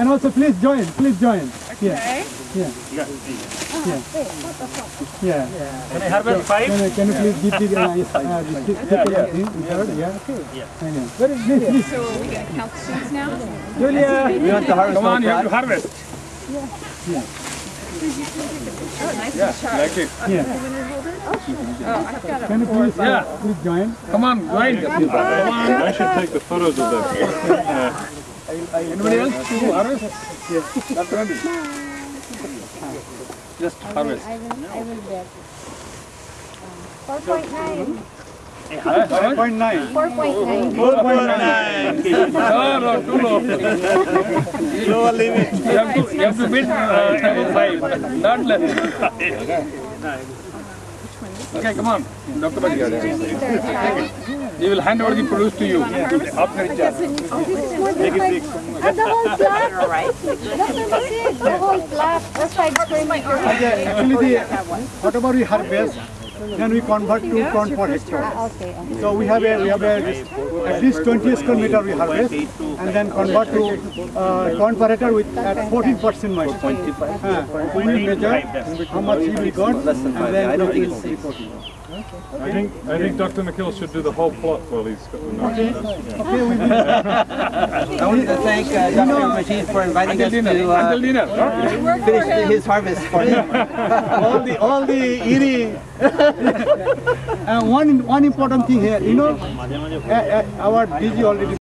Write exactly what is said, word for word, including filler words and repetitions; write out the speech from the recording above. And also, please join. Please join. Okay. Yeah. Yeah. Yeah. Yeah. Yeah. Can I have a five? Can, can you please give the uh, uh, yeah, yeah. Yeah. Yeah. Okay. Yeah. I know. Very good. Please. So we got health shoes now. Julia, you want to harvest? Come on, you have to harvest. Yeah. Yeah. Oh, nice yeah. and sharp. Like it. Yeah. Oh, I've got a Can you please, yeah. please join? Come on, join. Come on. I should take the photos of them. Uh, Anybody else? Who are us? Yes. Doctor Andy. Just harvest. I will, I will bet. four point nine. four point nine. four point nine. four point nine. No, no, too low. Lower limit. You have to, you have to bid above five. Not less. Okay, come on, Doctor Badiya. They will hand over the produce to you. After it, just make it six. And the whole plant, right? That's what I said. The whole plant. That's why I explained my order. Actually, the whatever we harvest, then we convert to corn per hectare. So we have a we have a at least twenty square meter we harvest and then convert to uh, corn per hectare with at fourteen percent minus. Uh, we will measure how much we got and then we will report. I think I think Doctor McKeel should do the whole plot while he's got the notes. Okay. Okay, we will. I want to thank uh, Doctor McKeel for inviting us to uh, finish his harvest for him. all the all the eerie. And uh, one one important thing here, you know, uh, uh, our D G already.